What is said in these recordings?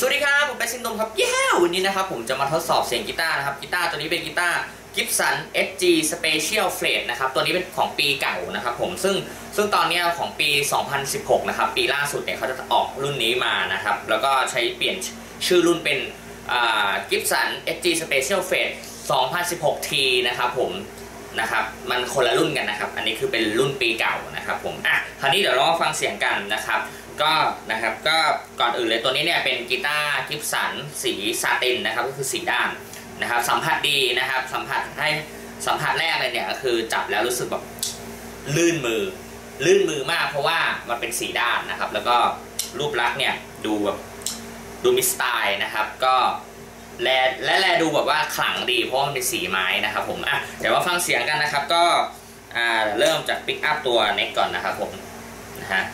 สวัสดีครับผมเป็นซินดมครับวันนี้นะครับผมจะมาทดสอบเสียงกีตาร์นะครับกีตาร์ตัวนี้เป็นกีตาร์ Gibson SG Special Fretted นะครับตัวนี้เป็นของปีเก่านะครับผมซึ่งตอนนี้ของปี2016นะครับปีล่าสุดเนี่ยเขาจะออกรุ่นนี้มานะครับแล้วก็ใช้เปลี่ยนชื่อรุ่นเป็นGibson SG Special Fretted 2016T นะครับผมนะครับมันคนละรุ่นกันนะครับอันนี้คือเป็นรุ่นปีเก่านะครับผมอ่ะคราวนี้เดี๋ยวเรามาฟังเสียงกันนะครับก็ก่อนอื่นเลยตัวนี้เนี่ยเป็นกีตาร์กิบสันสีซาตินนะครับก็คือสีด้านนะครับสัมผัสดีนะครับสัมผัสแรกเลยเนี่ยก็คือจับแล้วรู้สึกแบบลื่นมือมากเพราะว่ามันเป็นสีด้านนะครับแล้วก็รูปลักษณ์เนี่ยดูแบบดูมีสไตล์นะครับก็และดูแบบว่าขลังดีเพราะมันเป็นสีไม้นะครับผมอ่ะเดี๋ยวมาฟังเสียงกันนะครับก็เริ่มจากปิกอัพตัวเน็กก่อนนะครับผมนะฮะ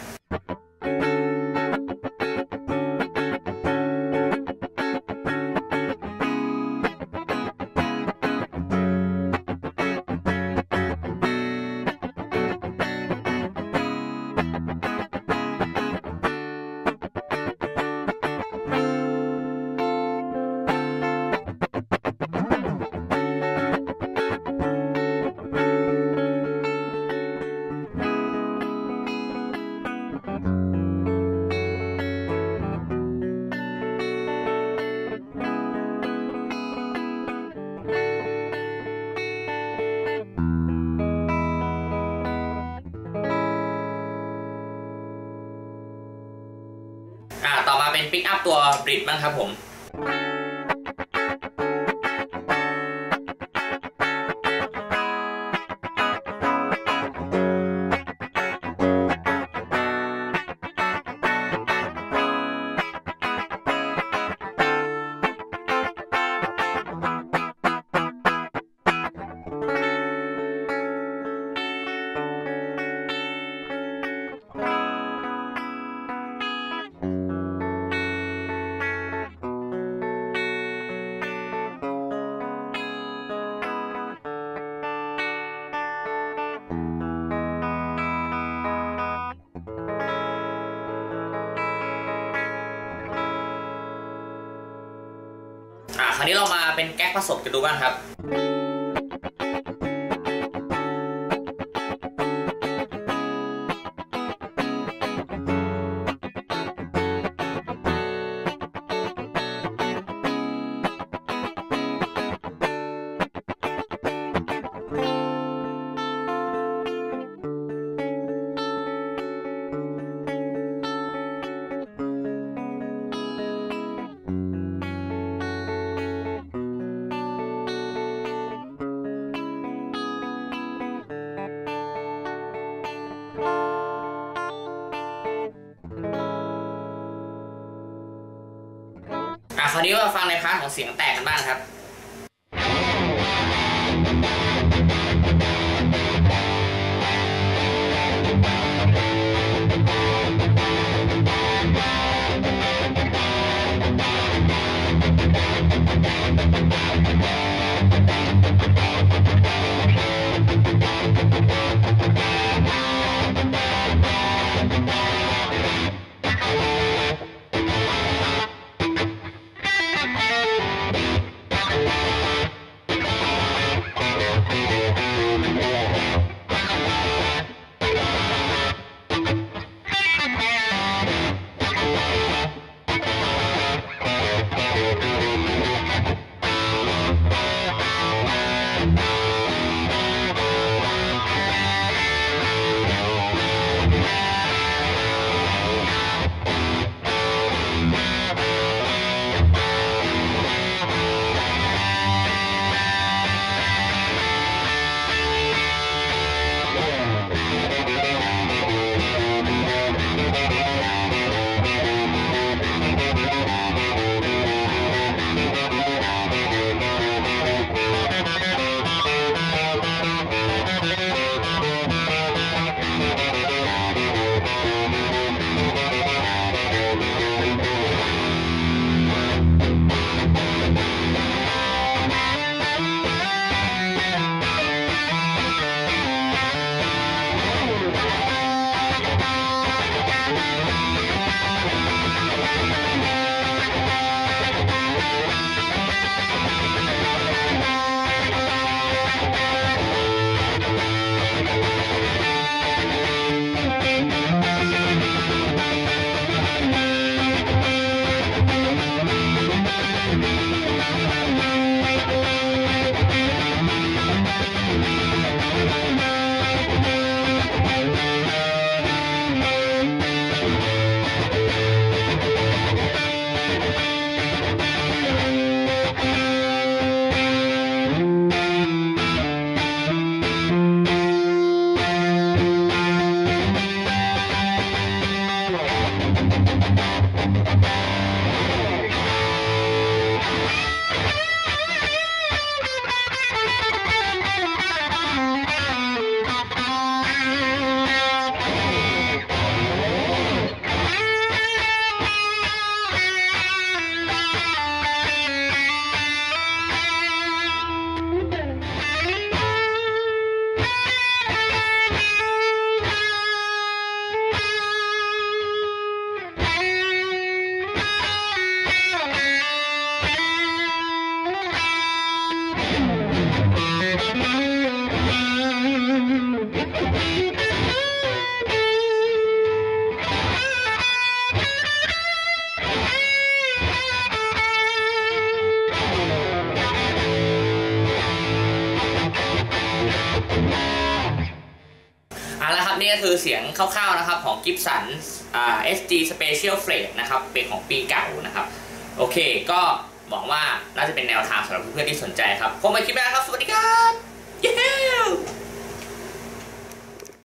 ต่อมาเป็นปิกอัพตัวบริดจ์บ้างครับผมคราวนี้เรามาเป็นแก๊กผสมกันดูบ้างครับคราวนี้มาฟังในพาร์ทของเสียงแตกกันบ้างครับ คือเสียงคร่าวๆนะครับของ Gibson SG Special Fretted นะครับเป็นของปีเก่านะครับโอเคก็หวังว่าน่าจะเป็นแนวทางสำหรับเพื่อนๆที่สนใจครับพบกันคลิปหน้าครับสวัสดีครับ